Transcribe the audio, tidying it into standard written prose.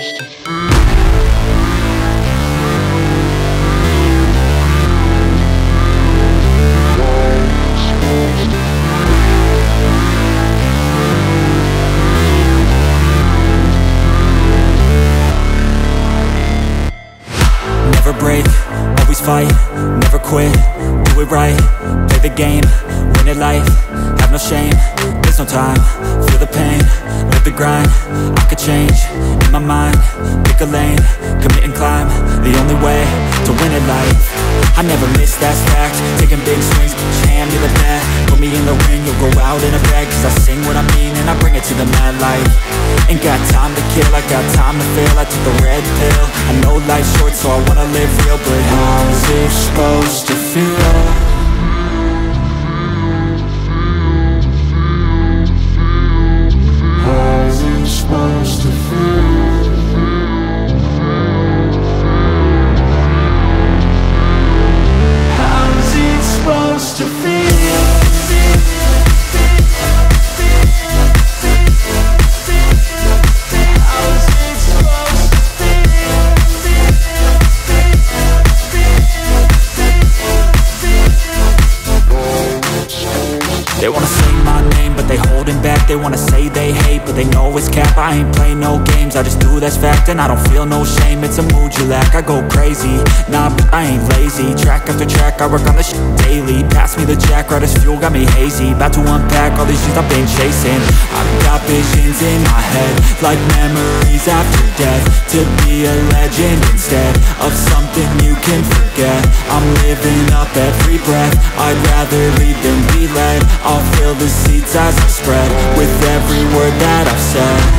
supposed to feel. Never break, always fight, never quit, do it right, play the game, win it life, have no shame, there's no time, feel the pain, live the grind, I could change, in my mind, pick a lane, commit and climb, the only way to win at life, I never miss, that's fact, taking big swings, jam to the bat, put me in the ring, you'll go out in a bag, cause I sing what I mean and I bring it to the mad light. Ain't got time to kill, I got time to feel. I took the red pill, I know life's short, so I wanna live real. But how's it supposed to feel? How's it supposed to feel? How's it supposed to feel? They wanna say my name, but they holding back. They wanna say they hate, but they know it's cap. I ain't play no games, I just do, that's fact. And I don't feel no shame, it's a mood you lack. I go crazy, nah, but I ain't lazy. Track after track, I work on this shit daily. Pass me the jack, right as fuel, got me hazy. About to unpack all these things I've been chasing. I've got visions in my head, like memories after death. To be a legend instead of something you can forget. I'm living up every breath, I'd rather lead than be led. I'll fill the seats as I spread with every word that I've said.